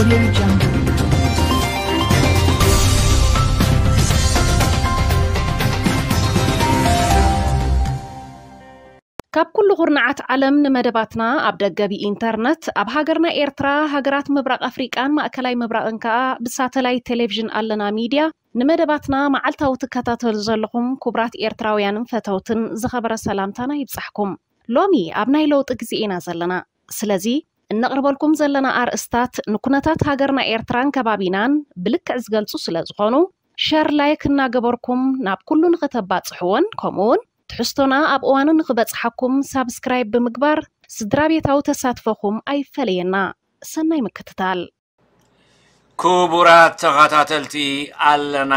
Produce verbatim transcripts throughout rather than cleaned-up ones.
Audio Jungle. ካብ ኩሉ ኹርናዓት ዓለም ንመደባትና ኣብ ደገቢ ኢንተርኔት ኣብ ሃገርና ኤርትራ ሃገራት ምብራቅ አፍሪቃን ማእከላይ ምብራቅን ከዓ ብሳተላይት ቴሌቪዥን ኣለና ሚድያ ንመደባትና ማዓልታዊ ተከታተሉ ዘለኹም ኩብራት ኤርትራውያንን ፈተውትን ዝኸበረ ሰላምታና ይብጻሕኩም ሎሚ ኣብ ናይ ለውጥ ግዜና ዘለና ስለዚ እንቅርበልኩም ዘለና ኣርእስታት ንኩነታት ሃገርና ኤርትራን ከባቢናን ብልክዕ ዝገልጹ ስለዝኾኑ ሸር ላይክ እናገበርኩም ናብ ኩሉ ንኽተባጽሕዎን ከምኡን ትሕስተና ኣብ እዋኑ ንኽበጽሐኩም ሰብስክራይብ ብምግባር ስድራቤታው ተሳትፈኹም ኣይፈለየና ሰናይ ምክትታል ኩቡራት ተጋታተልቲ ኣለና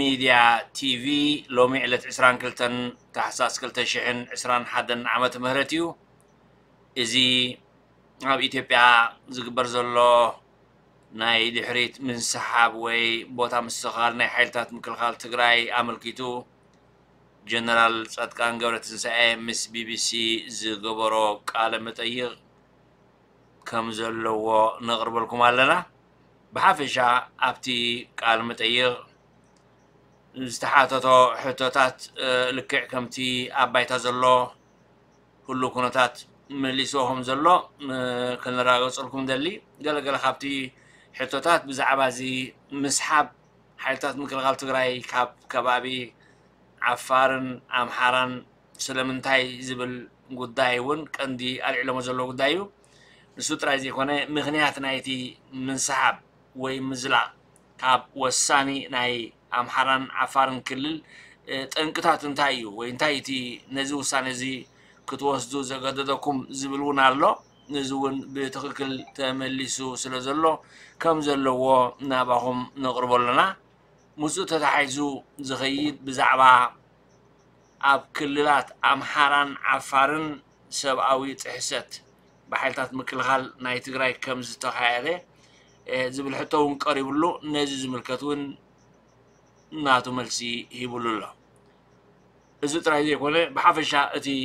ሚድያ ቲቪ ሎሚ ዕለት عشرين ታሕሳስ ألفين وواحد وعشرين ዓመት ምህረት እዩ እዚ ኣብ ኢትዮጵያ ዝግበር ዘሎ ናይ ድሕሪት ምንስሓብ ወይ ቦታ ምስኻል ናይ ሓይልታት ምክልኻል ትግራይ ኣመልኪቱ ጀነራል ጻድቃን ገብረትንሳኤ ምስ ቢቢሲ ዝገበሮ ቃለ መጠይቅ ከም ዘለዎ ነቅርበልኩም ኣለና ብሓፈሻ ኣብቲ ቃለ መጠይቅ ዝተሓተቶ ሕቶታት ልክዕ ከምቲ ኣባይታ ዘሎ ሁሉ ኩነታት መልሶም ዘሎ ክንራገፀልኩም ደሊ ገለገለ ካብቲ ሕቶታት ብዛዕባ እዚ ምስሓብ ሓይልታት ምክልኻል ትግራይ ካብ ከባቢ عفارن أمحارن سلمنتاي زبل قدايون كندي العلم زلو قدايو نسوتر عايز يكونه مغنيات نايتي من سحب ومزلا كاب والساني ناي أمحارن عفارن كلل تنقطعت انتايو وانتايتي نزو سانزي كتوسدو زقددكم زبلون الله نزون بتقل تملسو سلزلو كم زلو نابهم نقرب لنا مسؤول تحيزو زغيد بزعبا أب كللات أمحارن عفارن سبعوي تحسات بحالتات مكلغال ناي تقراي كم زتخايري زبل حتون قريبلو نازز ملكتون ناتو ملسي هيبولو له إذا ترايزي يقولي بحافشا اتي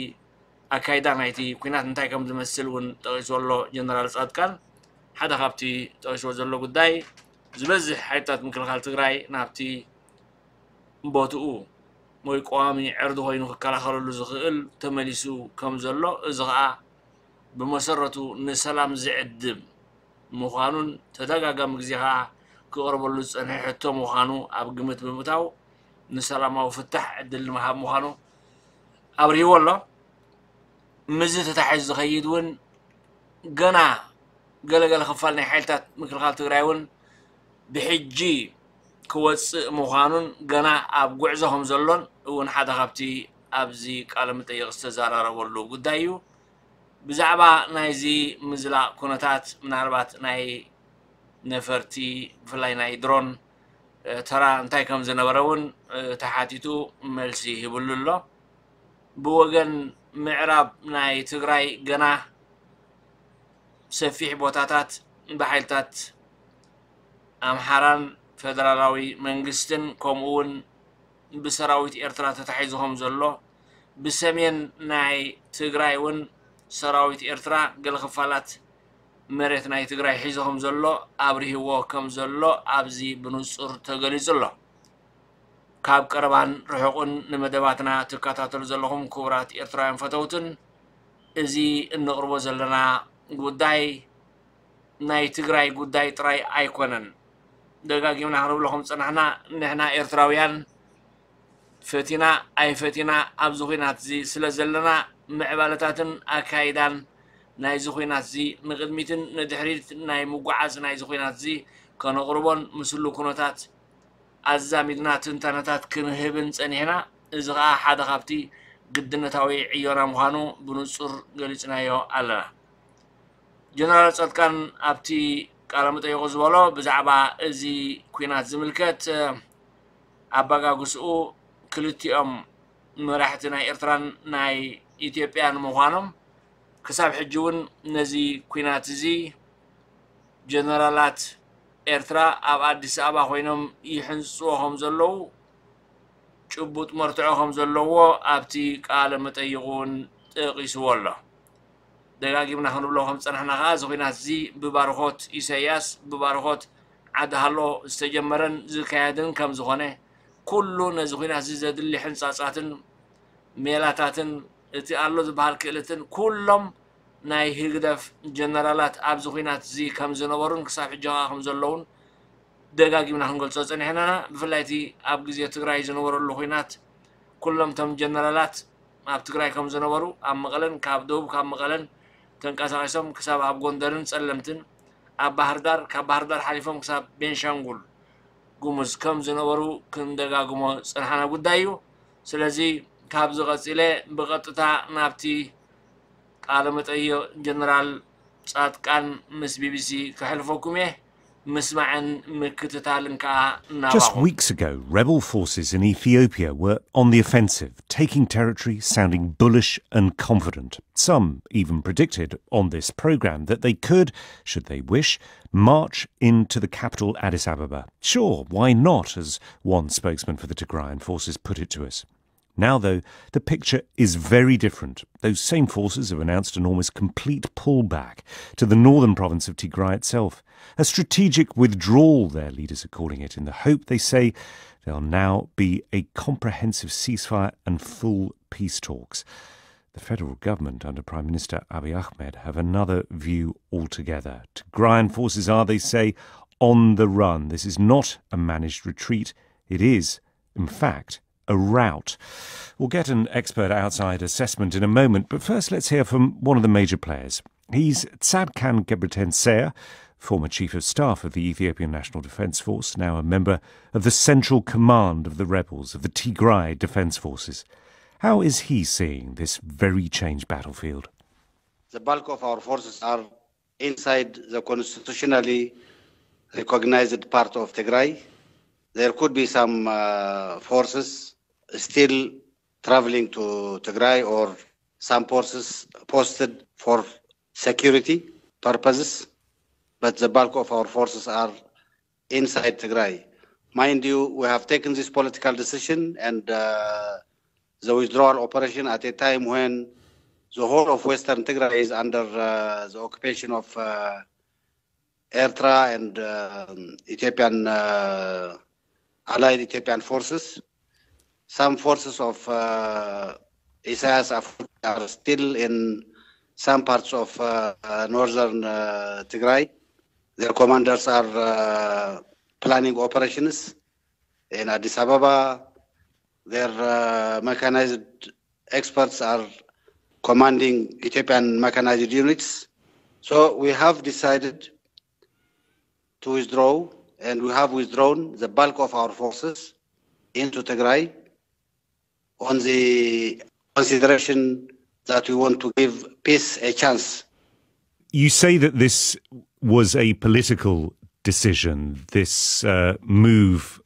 أكايدا نايتي كنات نتاي كم زمسلون تغيسو الله جنرال صادقان حدا خابتي تغيسو زلو قداي زبزح حيتات مكلغال تقراي نابتي بوتو موي قوامي عرضو هينو كلاخرلو زغل تمليسو كم زلو ازغا بمسرتو نسلام زعدم مخانون تداغاغام غزيها كقربلو صنح حتو مخانو اب قمت بمتاو نسلاماو فتح عدل مها مخانو ابري والله مزي تتحز خيدون غنا غلغل خفالني حيتات مكلغال تقرايون بحجي كواتس مخانون غنا اب غعزهم زلون ون حدا خبتي ابزي قال متيق استزارار ولو غدايو بزعبا نايزي مزلا كونتات مناربات ناي نفرتي فلاي ناي درون ترى انتاي كم زنبرون تحاتيتو ملسي هبللو بوغن معرب ناي تقراي غنا سفيح بوتاتات بحيلتات أمحارن فدرالاوي منغستن كومون بسراويت إرترا تتحيزهم زلو بسمين ناي تقرايون سراويت إرترا قل خفالات مريت ناي تقراي حيزهم زلو أبريه وكم زلو أبزي بنصر تقري زلو كاب كربان رحقون نمدباتنا تكاتاتل زلوهم كورات إرترا ينفتوتن إزي النقربو زلنا قداي ناي تقراي قداي تراي أيكونن دقاقي من حروب لهم صنحنا نحنا إرتراويان فتنا أي فتنا أبزخينات زي سلزلنا معبالتاتن أكايدان ناي زخينات زي نقدميتن ندحريت ناي مقعز ناي زخينات زي كانوا قربون مسلو كنوتات أزامدنا تنتانتات كنهبن صنحنا إزغاء حدا خابتي قدنا تاوي عيونا مخانو بنصر قليتنا يو ألنا جنرال صادقان أبتي كلام تيجو زبالة بزعبا زي كينات زملكات أبغى جزء كلتي أم مرحتنا إيرتران ناي إثيوبيان مخانم كسب حجون نزي كينات زي جنرالات إيرترا أب أديس أبا خوينم يحنسوهم زلوا شبوت مرتعهم زلوا أبتي كلام تيجون تقيس والله دراجمنا هنولهم صنعنا غاز وين هزي ببارخوت إسياس ببارخوت عد هالله استجمرن زكادن كم زخنة كل نزخين هزي زد اللي حنصاصاتن ميلاتاتن اتقالوا بهالكلتن كلهم ناي هدف جنرالات أبزخينات زي كم زنورن كساف جها كم زلون دراجمنا هنقول صنعنا هنا بفلاتي أبجزية تقرأي زنور اللخينات كلهم تم جنرالات أب تقرأي كم زنورو أم مغلن كابدوب كم مغلن تنقاسم كسب أب غندرن سلمتن أب بحردار كبحردار حليفهم كسب بنشانغول قومز كم زنورو كندرجا قوم سرحنا قدايو سلزي كابز غسيلة بقطة نابتي عالمة أيو جنرال تسادكان مس بي بي سي كحلفوكمه Just weeks ago, rebel forces in Ethiopia were on the offensive, taking territory, sounding bullish and confident. Some even predicted on this programme that they could, should they wish, march into the capital Addis Ababa. Sure, why not, as one spokesman for the Tigrayan forces put it to us. Now, though, the picture is very different. Those same forces have announced an almost complete pullback to the northern province of Tigray itself. A strategic withdrawal, their leaders are calling it, in the hope, they say, there'll now be a comprehensive ceasefire and full peace talks. The federal government under Prime Minister Abiy Ahmed have another view altogether. Tigrayan forces are, they say, on the run. This is not a managed retreat. It is, in fact, a rout. We'll get an expert outside assessment in a moment, but first let's hear from one of the major players. He's Tsadkan Gebretensae, former Chief of Staff of the Ethiopian National Defense Force, now a member of the Central Command of the rebels of the Tigray Defense Forces. How is he seeing this very changed battlefield? The bulk of our forces are inside the constitutionally recognized part of Tigray. There could be some uh, forces still traveling to Tigray, or some forces posted for security purposes, but the bulk of our forces are inside Tigray. Mind you, we have taken this political decision and uh, the withdrawal operation at a time when the whole of Western Tigray is under uh, the occupation of uh, Eritrea and uh, Ethiopian uh, allied Ethiopian forces. Some forces of uh, Isaias are still in some parts of uh, uh, northern uh, Tigray. Their commanders are uh, planning operations in Addis Ababa. Their uh, mechanized experts are commanding Ethiopian mechanized units. So we have decided to withdraw, and we have withdrawn the bulk of our forces into Tigray on the consideration that we want to give peace a chance. You say that this was a political decision, this uh, move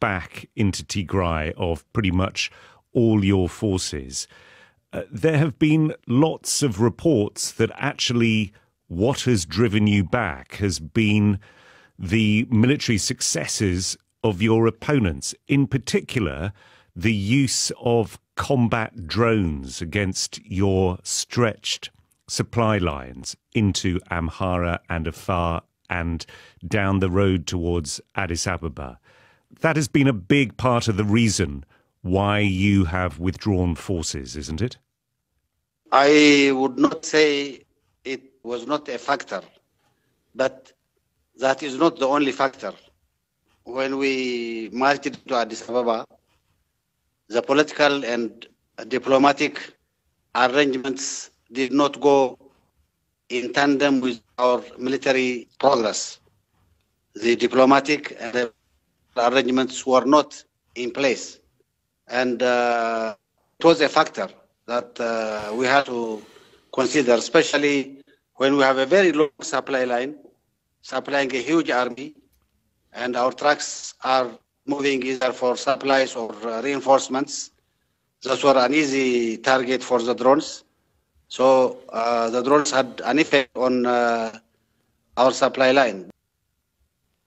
back into Tigray of pretty much all your forces. Uh, there have been lots of reports that actually what has driven you back has been the military successes of your opponents, in particular the use of combat drones against your stretched supply lines into Amhara and Afar and down the road towards Addis Ababa. That has been a big part of the reason why you have withdrawn forces, isn't it? I would not say it was not a factor, but that is not the only factor. When we marched to Addis Ababa, the political and diplomatic arrangements did not go in tandem with our military progress. The diplomatic arrangements were not in place. And uh, it was a factor that uh, we had to consider, especially when we have a very long supply line, supplying a huge army, and our trucks are moving either for supplies or reinforcements. Those were an easy target for the drones. So uh, the drones had an effect on uh, our supply line.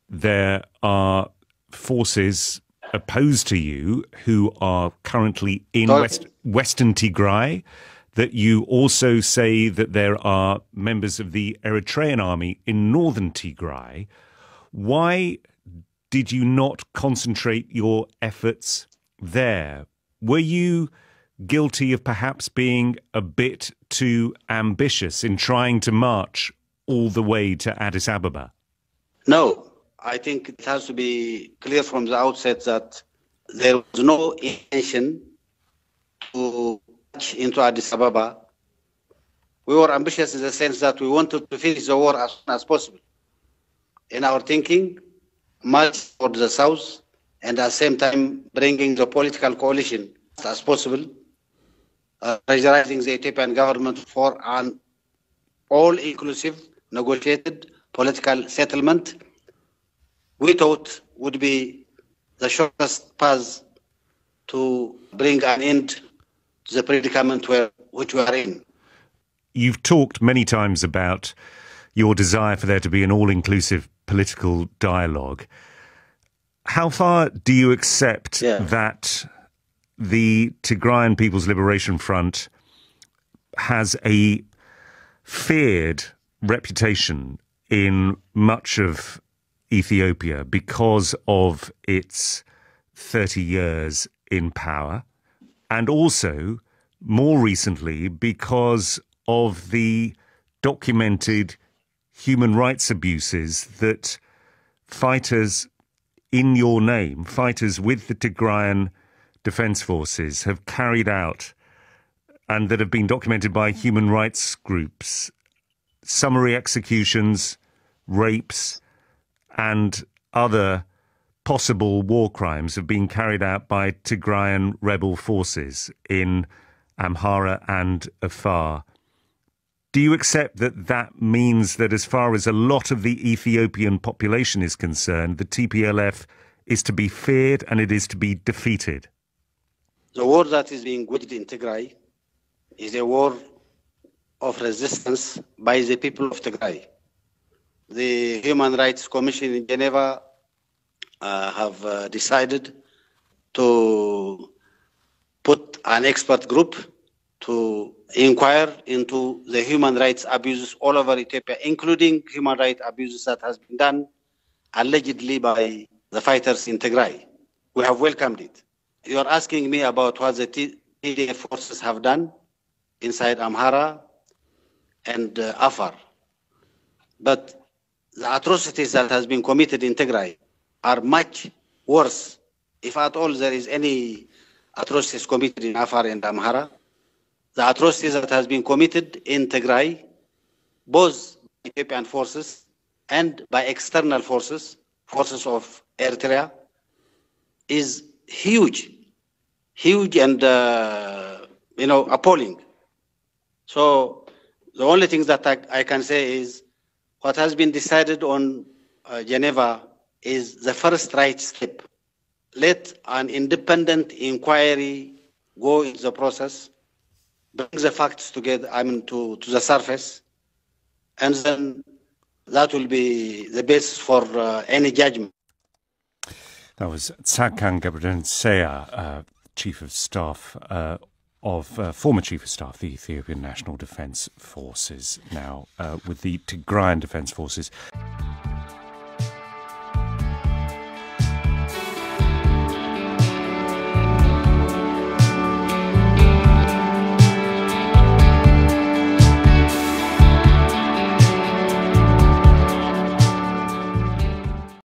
There are forces opposed to you who are currently in West, Western Tigray. that you also say that there are members of the Eritrean army in northern Tigray. Why did you not concentrate your efforts there? Were you guilty of perhaps being a bit too ambitious in trying to march all the way to Addis Ababa? No, I think it has to be clear from the outset that there was no intention to march into Addis Ababa. We were ambitious in the sense that we wanted to finish the war as soon as possible. In our thinking, march towards the south and at the same time bringing the political coalition as possible, uh, pressurizing the Ethiopian government for an all-inclusive, negotiated political settlement we thought would be the shortest path to bring an end to the predicament where, which we are in. You've talked many times about your desire for there to be an all-inclusive political dialogue. How far do you accept yeah. that the Tigrayan People's Liberation Front has a feared reputation in much of Ethiopia because of its thirty years in power, and also, more recently, because of the documented human rights abuses that fighters in your name, fighters with the Tigrayan Defense Forces, have carried out and that have been documented by human rights groups, summary executions, rapes, and other possible war crimes have been carried out by Tigrayan rebel forces in Amhara and Afar. Do you accept that that means that as far as a lot of the Ethiopian population is concerned, the T P L F is to be feared and it is to be defeated? The war that is being waged in Tigray is a war of resistance by the people of Tigray. The Human Rights Commission in Geneva uh, have uh, decided to put an expert group to inquire into the human rights abuses all over Ethiopia, including human rights abuses that has been done allegedly by the fighters in Tigray. We have welcomed it. You are asking me about what the T D F forces have done inside Amhara and uh, Afar. But the atrocities that has been committed in Tigray are much worse, if at all there is any atrocities committed in Afar and Amhara. The atrocities that has been committed in Tigray, both by Ethiopian forces and by external forces, forces of Eritrea, is huge, huge and, uh, you know, appalling. So the only thing that I, I can say is what has been decided on uh, Geneva is the first right step. Let an independent inquiry go into the process, bring the facts together, I mean, to, to the surface, and then that will be the basis for uh, any judgment. That was Tsadkan Gebretensae, uh, Chief of Staff uh, of, uh, former Chief of Staff, the Ethiopian National Defense Forces, now uh, with the Tigrayan Defense Forces.